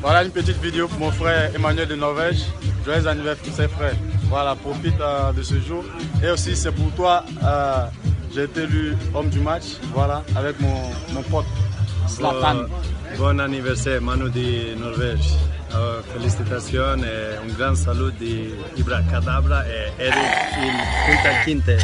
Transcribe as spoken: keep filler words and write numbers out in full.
Voilà une petite vidéo pour mon frère Emmanuel de Norvège. Joyeux anniversaire frère. Voilà, profite euh, de ce jour. Et aussi c'est pour toi, euh, j'ai été élu homme du match, voilà, avec mon, mon pote Zlatan. Euh, bon anniversaire Manu de Norvège. Euh, félicitations et un grand salut d'Ibra Cadabra et Eric Quinte.